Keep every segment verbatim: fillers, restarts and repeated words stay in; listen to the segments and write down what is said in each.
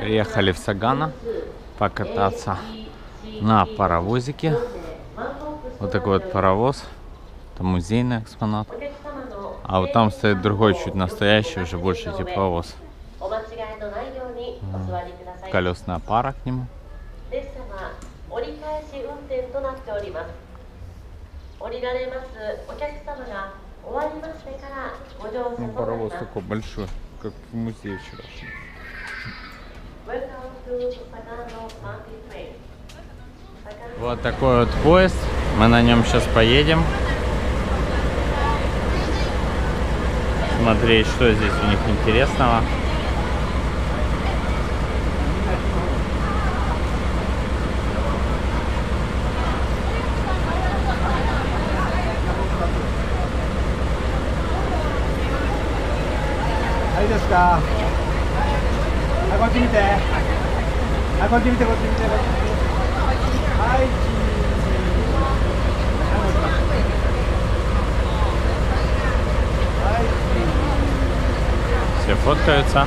Приехали в Сагана покататься на паровозике. Вот такой вот паровоз. Это музейный экспонат. А вот там стоит другой, чуть настоящий, уже больше тепловоз. Колесная пара к нему. Ну, паровоз такой большой, как в музее вчерашнем. Вот такой вот поезд. Мы на нем сейчас поедем. Смотреть, что здесь у них интересного. Все фоткаются.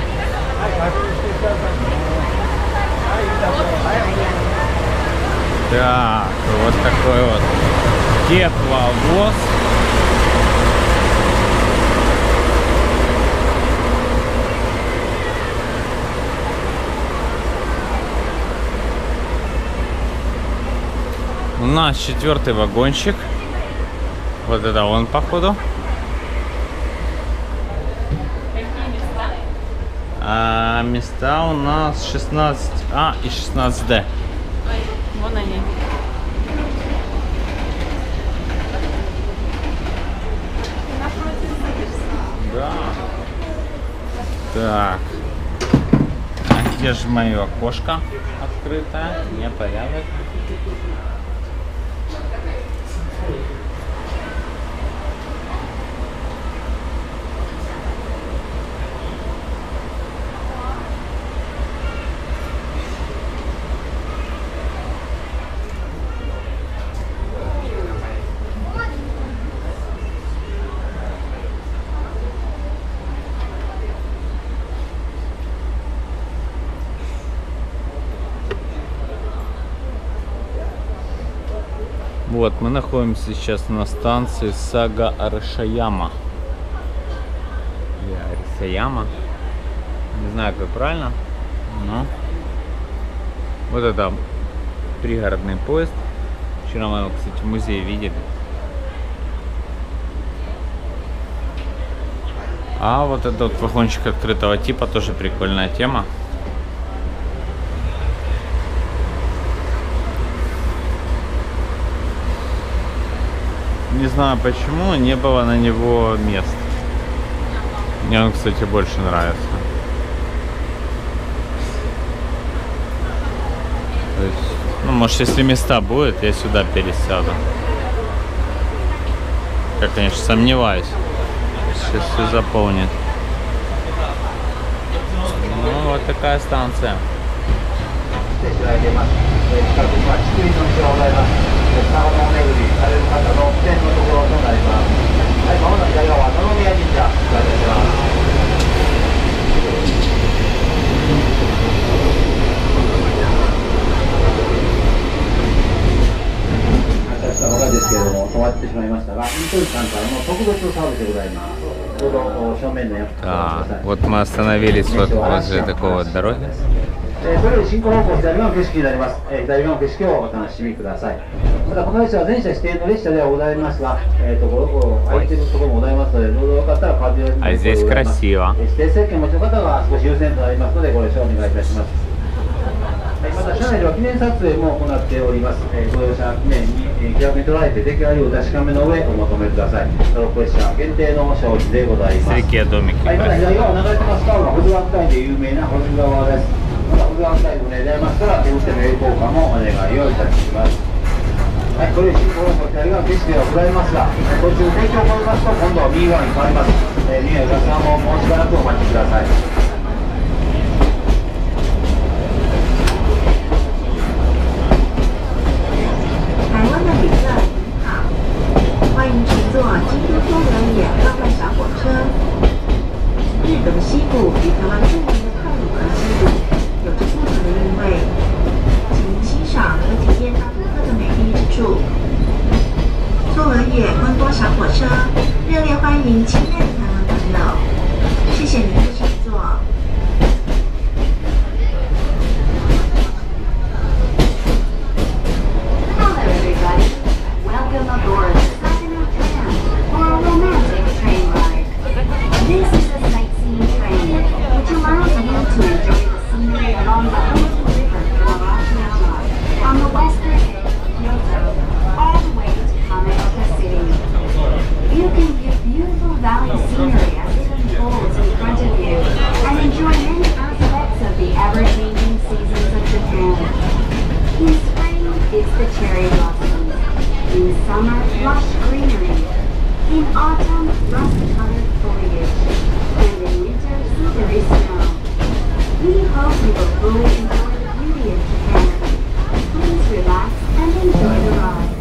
Так, вот такой вот тепловоз. У нас четвертый вагончик. Вот это он, походу. А места у нас шестнадцать А и шестнадцать Д. Ой, вон они. Да. Так. А где же мое окошко открытое? Непорядок. Вот, мы находимся сейчас на станции Сага Арашияма. Арашияма. Не знаю, как правильно, но... Вот это пригородный поезд. Вчера мы его, кстати, в музее видели. А вот этот вот вагончик открытого типа, тоже прикольная тема. Не знаю почему, не было на него мест. Мне он, кстати, больше нравится. То есть, ну, может, если места будет, я сюда пересяду. Я, конечно, сомневаюсь. Сейчас все заполнит. Ну, вот такая станция. Да, вот мы остановились вот возле такого вот дороги. А здесь красиво. С реки домики. Tomorrow due to scenery along the coast river Kamakura on the western edge of Kyoto, all the way to Kamakura City. You can view beautiful valley scenery as it unfolds in front of you and enjoy many aspects of the ever-changing seasons of Japan. In spring, it's the cherry blossoms. In summer, lush greenery. In autumn, rust-colored foliage. And in winter, silvery snow. We hope you will fully enjoy the beauty of Japan. Please relax and enjoy the ride.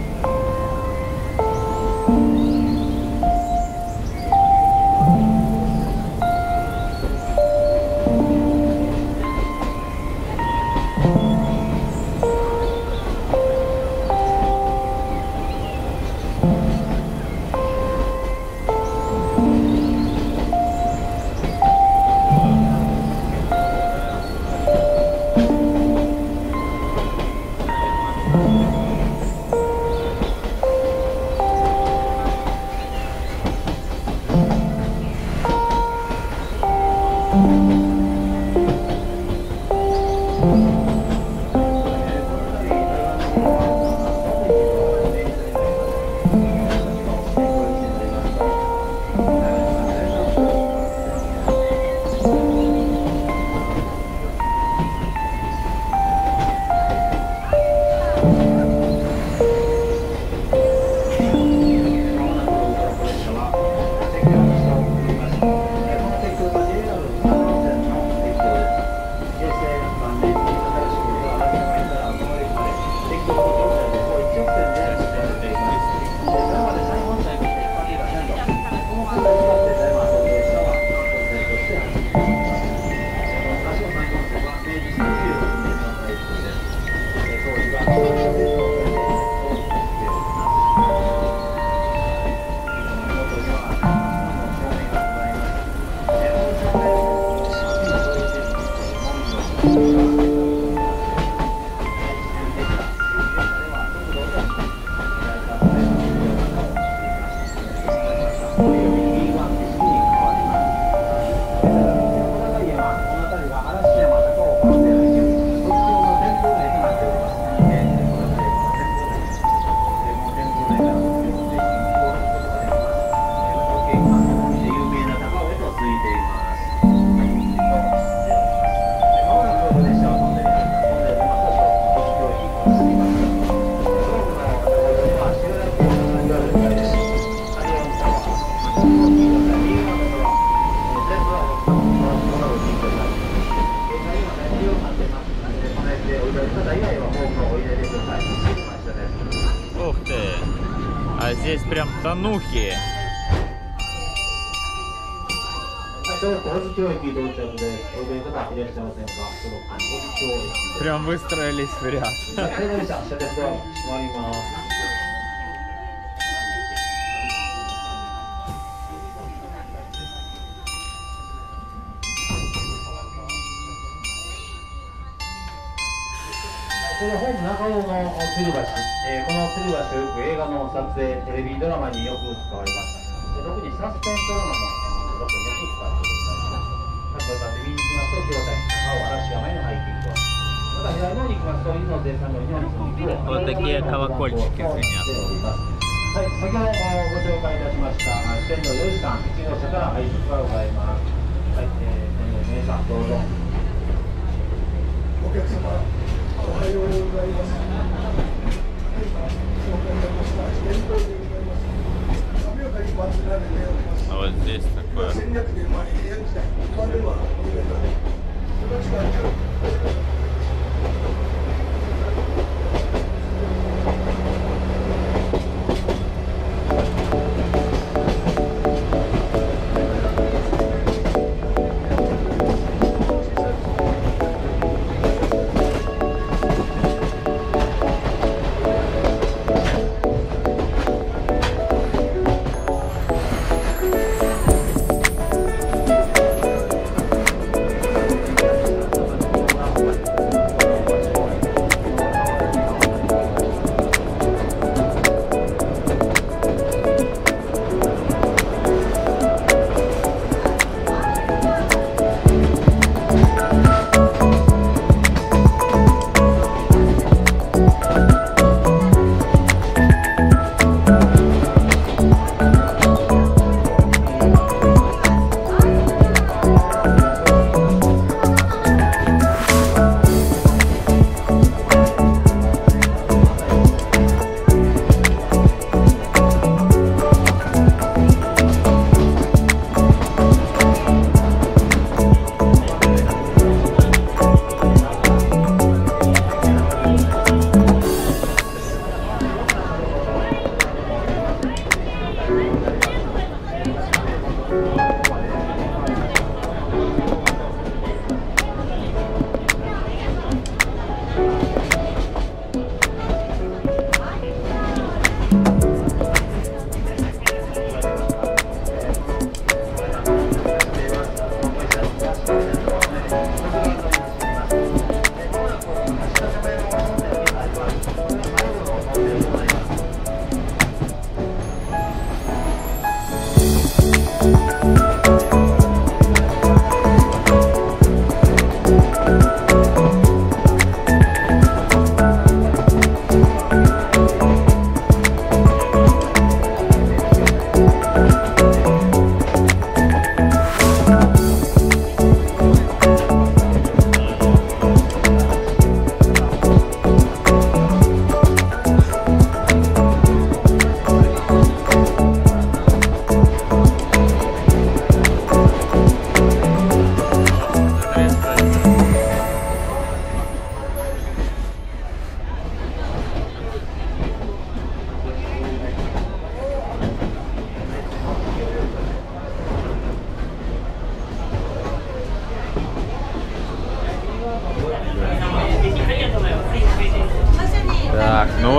Ух ты! А здесь прям танухи! Прям выстроились в ряд. Вот такие колокольчики звенят. あ、вот здесь такое.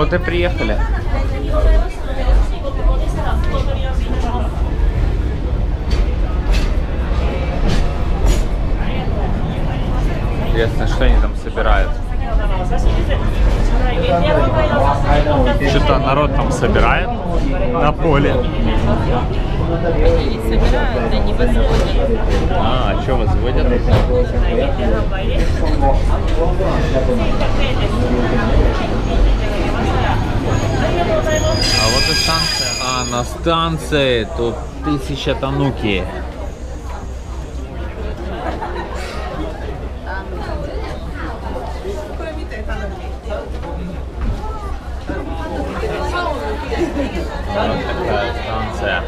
Вот и приехали. Интересно, что они там собирают. Что-то народ там собирает на поле. Они не собирают, они возводят. А, а что возводят? А вот и станция. А на станции тут тысяча тануки. Вот такая станция.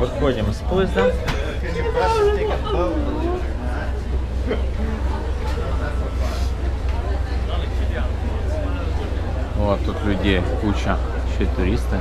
Выходим из поезда. Вот тут людей куча, еще и туристы.